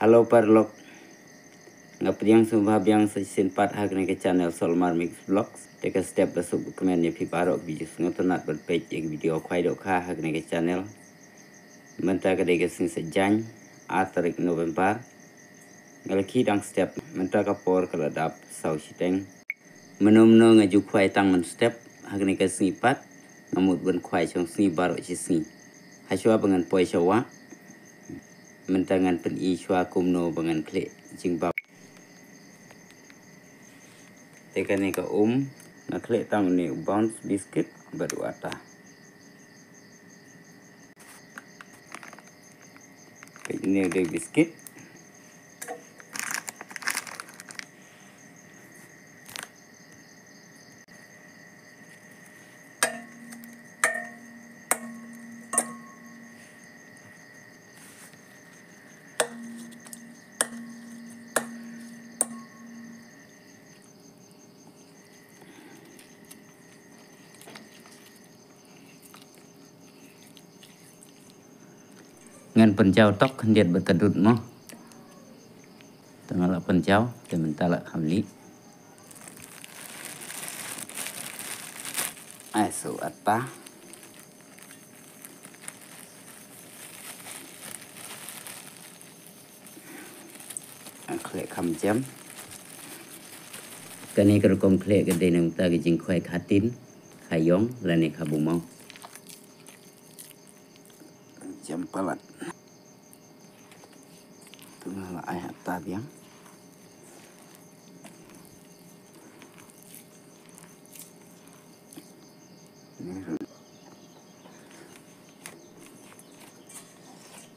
Halo parlok, ngapdiang sumbah biang sajisin pat hakne ke channel Sohlamar MixVlogs. Teka step besuk komen ni piparok biji sungat tunat berpej ek video Khwai dok kha hakne ke channel. Mentah ke deka sing sejany atarik November. Ngalaki dang step mentah kapor keladap sau siteng. Menomno ngaju Khwai tang men step hakne ke sing pat ngamut ben Khwai chong sing barok sing. Haswa pengen poi syawa. Mentangan pen iswa kumno bangan klik jingbab tekan ni ke ngaklik tang ni bounce biscuit baru atah ini ada biscuit ngan penjau tok diet berkedut mo tengah penjau sementara hamli asu apa klek kam jam kani kerkom klek gede nang ta gijing Khwai khatin khayong lane Khabumaw jam palat tunggal ayat tabiang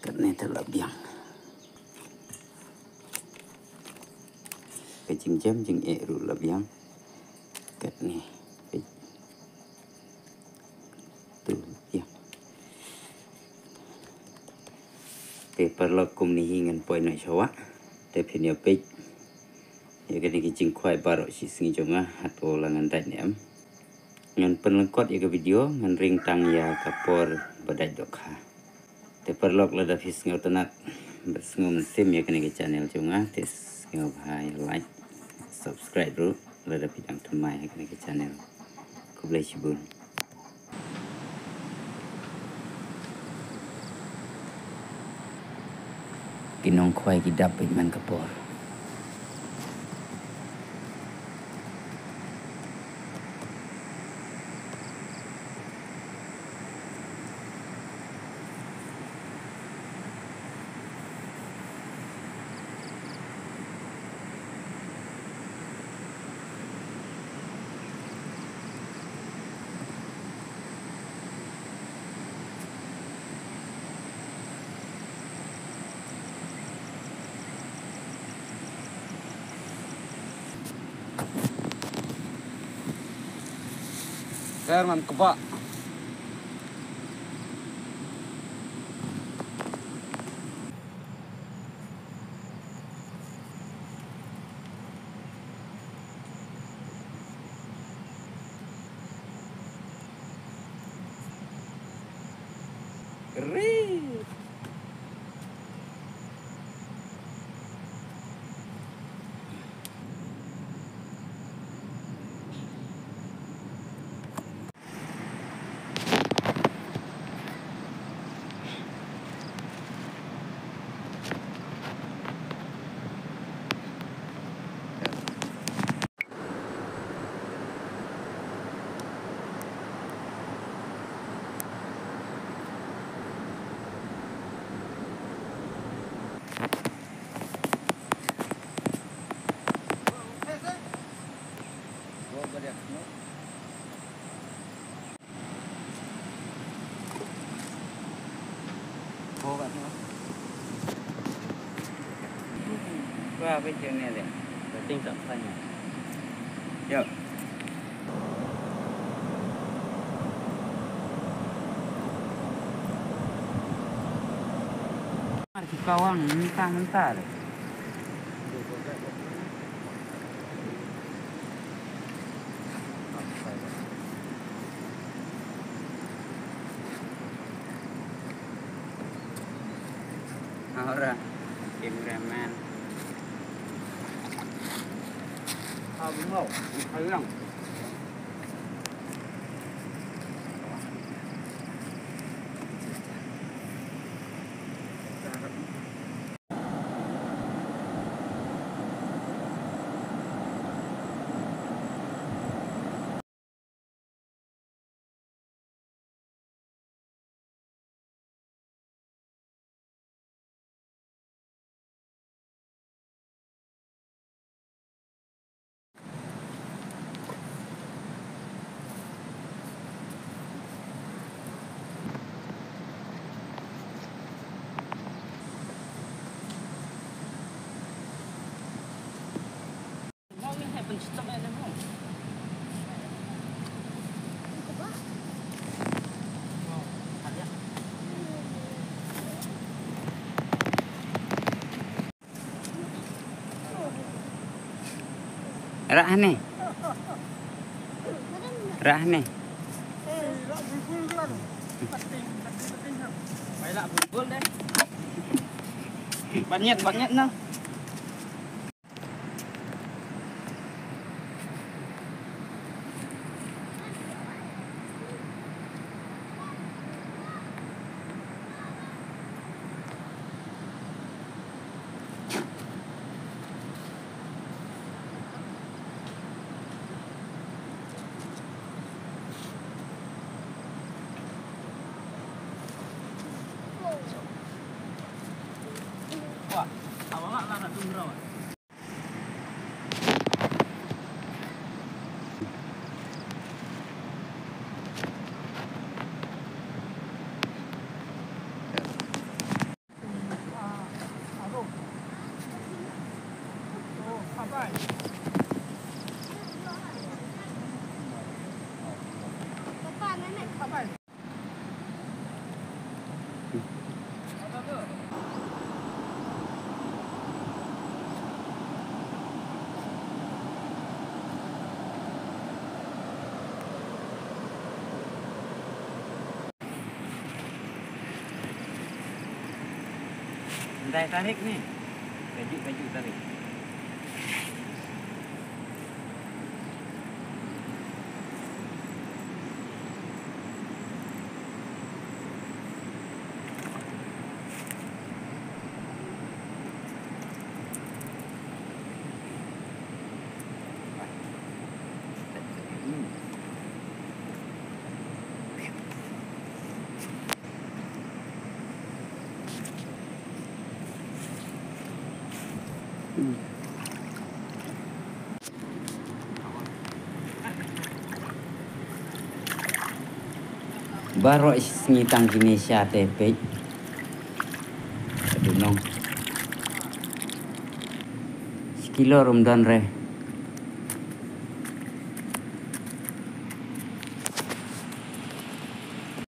kene telap biang kecing jam jeng eru labiang kene perlakum ni hingan poin nak syawa tapi ni apik ya kena kijing Khwai barok si singi jonga atau langan dat ni am ngan penlengkot ya ke video ngan ring tang ya kapor badaj dok ha te perlok la da fis ngau tenat bersngum sim ya kena ke channel jonga tes ngau hai like subscribe dulu la da pidang tumai ya kena ke channel ku boleh sibun Kinong Khwai dapit man kapor. Kerman kebak Ri qua cái chuyện này để tinh tẩm phân nhỉ. Thì cawang mình sang mình tả đấy. Ahora cameraman. Khabumaw, ayang. Rah ni. Rah bulbul kan. Penting. Baiklah bulbul deh. Banyak nah. Saya tarik nih, baju tarik. Baru ngitang gini siatepek aduh nong sekilo rumdan re.